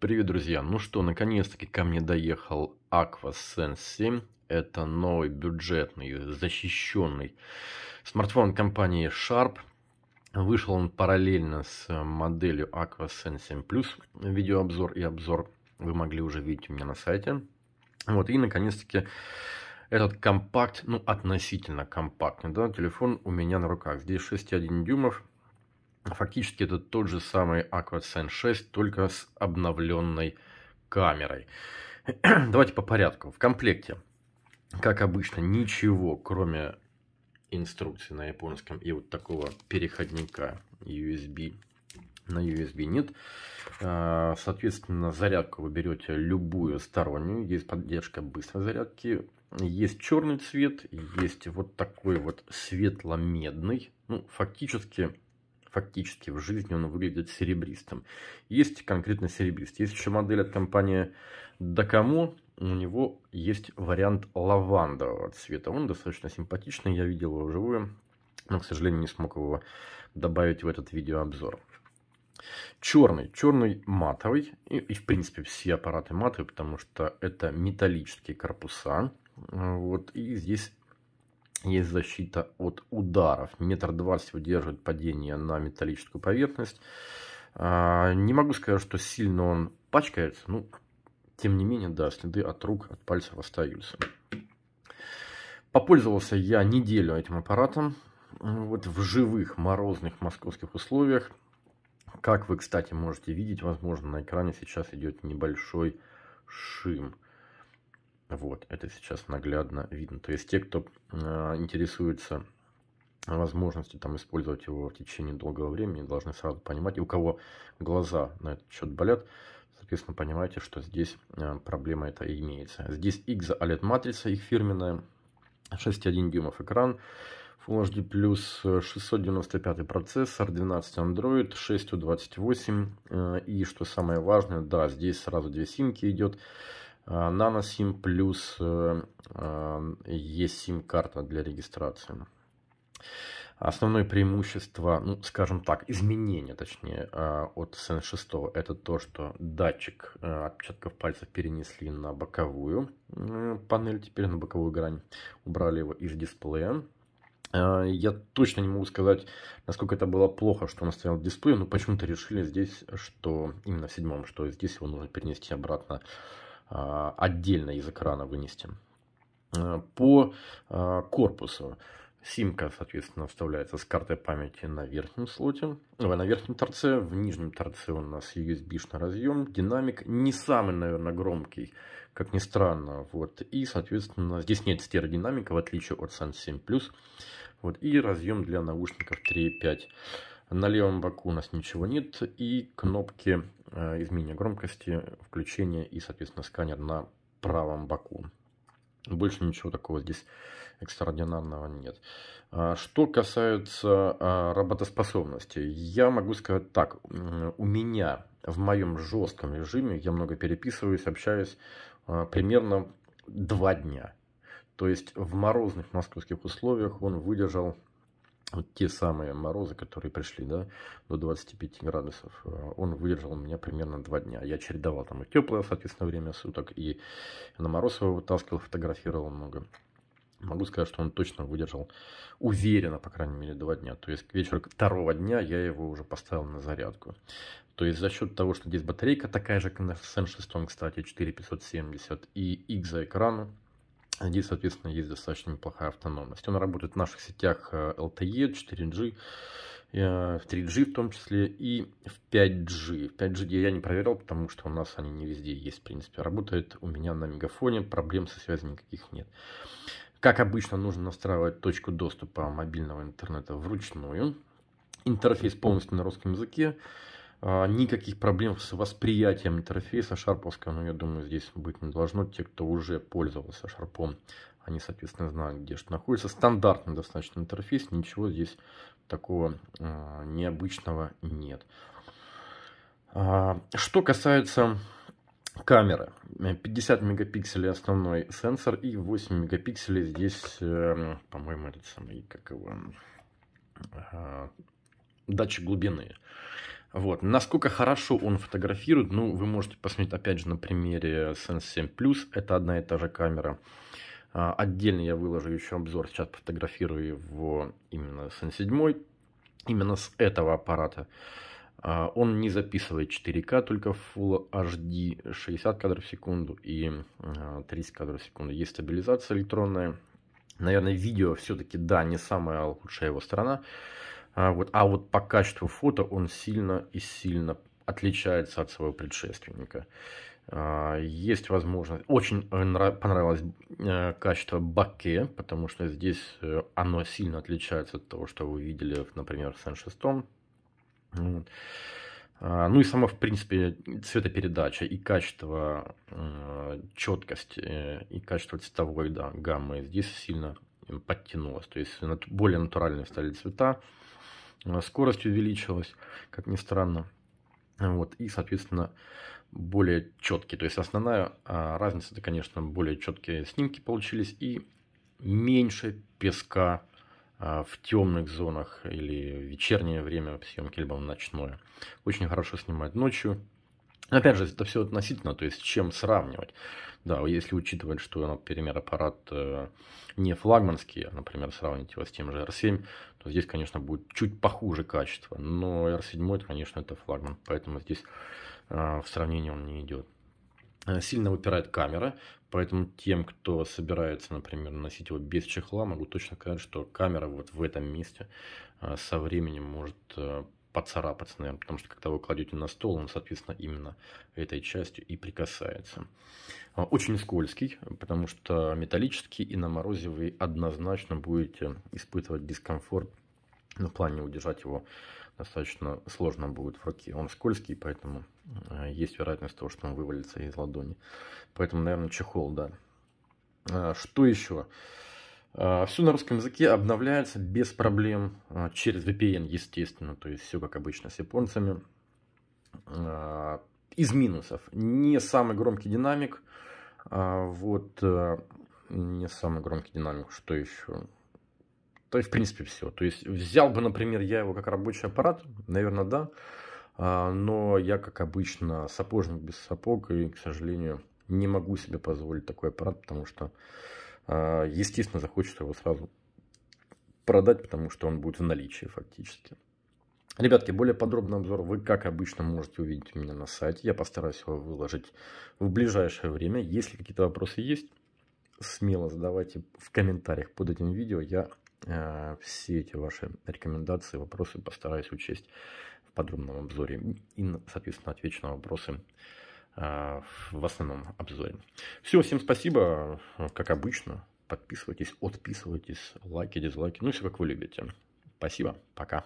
Привет, друзья! Ну что, наконец-таки ко мне доехал AQUOS sense7. Это новый бюджетный, защищенный смартфон компании Sharp. Вышел он параллельно с моделью AQUOS sense7 Plus. Видеообзор и обзор вы могли уже видеть у меня на сайте. Вот, и наконец-таки этот компакт, ну относительно компактный, да, телефон у меня на руках. Здесь 6,1 дюймов. Фактически это тот же самый AQUOS sense 6, только с обновленной камерой. Давайте по порядку. В комплекте, как обычно, ничего, кроме инструкций на японском и вот такого переходника USB на USB нет. Соответственно, зарядку вы берете любую стороннюю. Есть поддержка быстрой зарядки. Есть черный цвет, есть вот такой вот светло-медный. Ну, фактически в жизни он выглядит серебристым. Есть конкретно серебристый. Есть еще модель от компании Докому. У него есть вариант лавандового цвета. Он достаточно симпатичный. Я видел его вживую, но, к сожалению, не смог его добавить в этот видеообзор. Черный. Черный матовый. И в принципе, все аппараты матовые, потому что это металлические корпуса. Вот. И здесь есть защита от ударов. 1,20 м удерживает падение на металлическую поверхность. Не могу сказать, что сильно он пачкается. Ну, тем не менее, да, следы от рук, от пальцев остаются. Попользовался я неделю этим аппаратом. Вот в живых морозных московских условиях. Как вы, кстати, можете видеть, возможно, на экране сейчас идет небольшой шим. Вот, это сейчас наглядно видно. То есть те, кто интересуется возможностью там использовать его в течение долгого времени, должны сразу понимать. И у кого глаза на этот счет болят, соответственно, понимаете, что здесь проблема эта и имеется. Здесь X OLED матрица, их фирменная, 6,1 дюймов экран, Full HD+, 695 процессор, 12 Android, 628. И что самое важное, да, здесь сразу две симки идет. Nano SIM плюс есть сим-карта для регистрации. Основное преимущество, ну, скажем так, изменение, точнее, от Sense 6, это то, что датчик отпечатков пальцев перенесли на боковую панель, теперь на боковую грань, убрали его из дисплея. Я точно не могу сказать, насколько это было плохо, что он стоял в дисплее, но почему-то решили здесь, что именно в 7-м, что здесь его нужно перенести обратно, отдельно из экрана вынести. По корпусу симка, соответственно, вставляется с картой памяти на верхнем слоте, на верхнем торце, в нижнем торце у нас USB-шный разъем, динамик, не самый, наверное, громкий, как ни странно, вот, и, соответственно, здесь нет стереодинамика, в отличие от sense7 Plus, вот, и разъем для наушников 3.5. На левом боку у нас ничего нет, и кнопки изменения громкости, включения и, соответственно, сканер на правом боку. Больше ничего такого здесь экстраординарного нет. Что касается работоспособности, я могу сказать так. У меня в моем жестком режиме, я много переписываюсь, общаюсь, примерно 2 дня. То есть в морозных московских условиях он выдержал вот те самые морозы, которые пришли, да, до 25 градусов, он выдержал у меня примерно 2 дня. Я чередовал там и теплое, соответственно, время суток, и на мороз его вытаскивал, фотографировал много. Могу сказать, что он точно выдержал, уверенно, по крайней мере, 2 дня. То есть к вечеру 2-го дня я его уже поставил на зарядку. То есть за счет того, что здесь батарейка такая же, как на Sense 6, кстати, 4570, и X-за экрану, здесь, соответственно, есть достаточно неплохая автономность. Он работает в наших сетях LTE, 4G, 3G в том числе и в 5G. В 5G я не проверял, потому что у нас они не везде есть, в принципе. Работает у меня на мегафоне, проблем со связью никаких нет. Как обычно, нужно настраивать точку доступа мобильного интернета вручную. Интерфейс полностью на русском языке. Никаких проблем с восприятием интерфейса шарповского, но я думаю, здесь быть не должно. Те, кто уже пользовался шарпом, они, соответственно, знают, где что находится. Стандартный достаточно интерфейс, ничего здесь такого необычного нет. Что касается камеры. 50 мегапикселей основной сенсор и 8 мегапикселей здесь, по-моему, этот самый, как его, датчик глубины. Вот. Насколько хорошо он фотографирует, ну, вы можете посмотреть, опять же, на примере sense7 Plus. Это одна и та же камера. Отдельно я выложу еще обзор, сейчас пофотографирую его именно с N7, именно с этого аппарата. Он не записывает 4К, только Full HD, 60 кадров в секунду и 30 кадров в секунду. Есть стабилизация электронная. Наверное, видео все-таки, да, не самая лучшая его сторона. А вот по качеству фото он сильно и сильно отличается от своего предшественника. Есть возможность. Очень понравилось качество боке, потому что здесь оно сильно отличается от того, что вы видели, например, в Sense6. Вот. Ну и сама, в принципе, цветопередача и качество четкости, и качество цветовой гаммы здесь сильно подтянулось. То есть более натуральные стали цвета, скорость увеличилась, как ни странно. Вот, и, соответственно, более четкие. То есть основная разница, это, конечно, более четкие снимки получились и меньше песка в темных зонах или в вечернее время съемки, либо в ночное. Очень хорошо снимает ночью. Опять же, это все относительно, то есть чем сравнивать. Да, если учитывать, что, например, аппарат не флагманский, а, например, сравнить его с тем же R7, то здесь, конечно, будет чуть похуже качество. Но R7, это, конечно, это флагман, поэтому здесь в сравнении он не идет. Сильно выпирает камера, поэтому тем, кто собирается, например, носить его без чехла, могу точно сказать, что камера вот в этом месте со временем может поцарапаться, наверное, потому что когда вы кладете на стол, он, соответственно, именно этой частью и прикасается. Очень скользкий, потому что металлический, и на морозе вы однозначно будете испытывать дискомфорт, но в плане удержать его достаточно сложно будет в руке. Он скользкий, поэтому есть вероятность того, что он вывалится из ладони. Поэтому, наверное, чехол, да. Что еще? Все на русском языке обновляется без проблем через VPN, естественно, то есть все как обычно с японцами. Из минусов: не самый громкий динамик, что еще? То есть, в принципе, все. То есть взял бы, например, я его как рабочий аппарат, наверное, да, но я, как обычно, сапожник без сапог и, к сожалению, не могу себе позволить такой аппарат, потому что естественно, захочется его сразу продать, потому что он будет в наличии фактически. Ребятки, более подробный обзор вы, как обычно, можете увидеть у меня на сайте. Я постараюсь его выложить в ближайшее время. Если какие-то вопросы есть, смело задавайте в комментариях под этим видео. Я все эти ваши рекомендации, вопросы постараюсь учесть в подробном обзоре. И, соответственно, отвечу на вопросы в основном обзоре. Все, всем спасибо, как обычно, подписывайтесь, отписывайтесь, лайки, дизлайки, ну все как вы любите. Спасибо, пока.